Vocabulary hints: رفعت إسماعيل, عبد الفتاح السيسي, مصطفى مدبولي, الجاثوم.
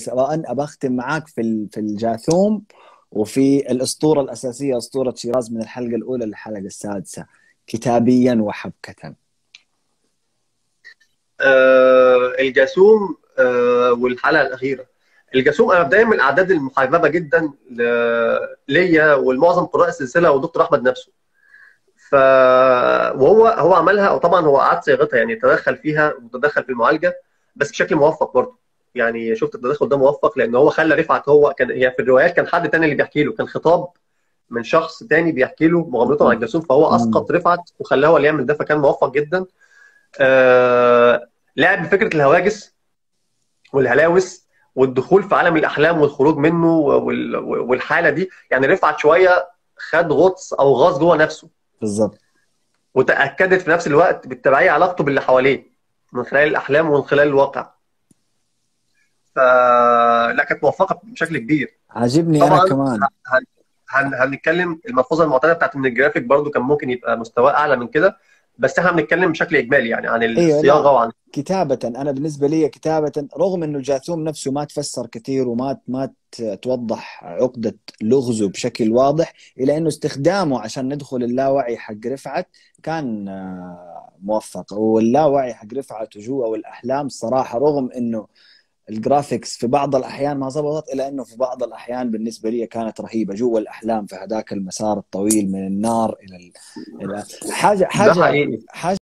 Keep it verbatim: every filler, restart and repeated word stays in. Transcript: سواء أختم معاك في في الجاثوم وفي الأسطورة الأساسية أسطورة شيراز من الحلقة الأولى للحلقة السادسة كتابيا وحبكة. أه الجاثوم أه والحلقة الأخيرة. الجاثوم أنا بداية من الأعداد المحببة جدا ليا والمعظم قراء السلسلة ودكتور أحمد نفسه. ف وهو هو عملها وطبعا هو قعد صياغتها يعني تدخل فيها وتدخل في المعالجة بس بشكل موفق برضه. يعني شفت التدخل ده موفق لان هو خلى رفعت هو كان هي في الروايات كان حد تاني اللي بيحكي له، كان خطاب من شخص تاني بيحكي له مغامرته مع الجاسوم فهو اسقط رفعت وخلاه هو اللي يعمل ده فكان موفق جدا. آه... لعب بفكره الهواجس والهلاوس والدخول في عالم الاحلام والخروج منه وال... والحاله دي يعني رفعت شويه خد غطس او غاز جوه نفسه بالظبط وتاكدت في نفس الوقت بالتبعيه علاقته باللي حواليه من خلال الاحلام ومن خلال الواقع. لا كانت موفقه بشكل كبير. عاجبني انا كمان. هنتكلم الملحوظه المعتاده بتاعت من الجرافيك برضو كان ممكن يبقى مستواه اعلى من كده بس احنا بنتكلم بشكل اجمالي يعني عن الصياغه وعن كتابه. انا بالنسبه لي كتابه رغم انه الجاثوم نفسه ما تفسر كثير وما ما توضح عقده لغزه بشكل واضح الا انه استخدامه عشان ندخل اللاوعي حق رفعت كان موفق. واللاوعي حق رفعت وجوه والاحلام صراحه رغم انه الجرافيكس في بعض الأحيان ما ظبطت إلا أنه في بعض الأحيان بالنسبة لي كانت رهيبة جوا الأحلام في هذاك المسار الطويل من النار إلى ال... حاجة حاجة حاجة